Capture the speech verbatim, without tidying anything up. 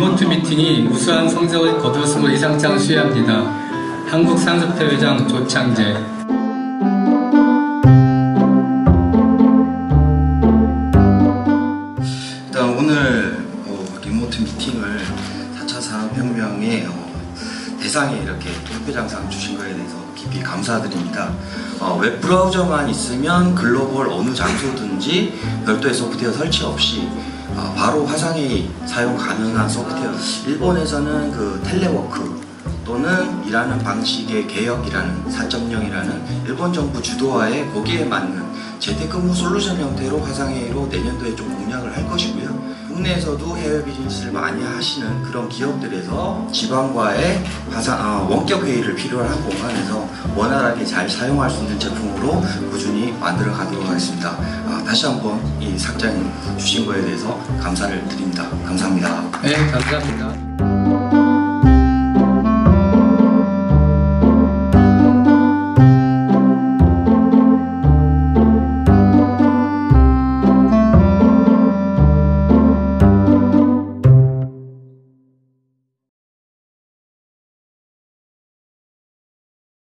이번 주 미팅이 우수한 성적을 거두었음을 이상장 수여합니다. 한국상협회 회장 조창재. 미팅을 사 차 산업혁명의 어, 대상에 이렇게 협회장상 주신 거에 대해서 깊이 감사드립니다. 어, 웹브라우저만 있으면 글로벌 어느 장소든지 별도의 소프트웨어 설치 없이 어, 바로 화상회의 사용 가능한 소프트웨어, 일본에서는 그 텔레워크 또는 일하는 방식의 개혁이라는 사 점 영이라는 일본 정부 주도하에 거기에 맞는 재택근무 솔루션 형태로 화상회의로 내년도에 좀 공략을 할 것이고요. 국내에서도 해외 비즈니스를 많이 하시는 그런 기업들에서 지방과의 화상, 아, 원격 회의를 필요로 한 공간에서 원활하게 잘 사용할 수 있는 제품으로 꾸준히 만들어 가도록 하겠습니다. 아, 다시 한번 이 상장님 주신 거에 대해서 감사를 드립니다. 감사합니다. 네, 감사합니다.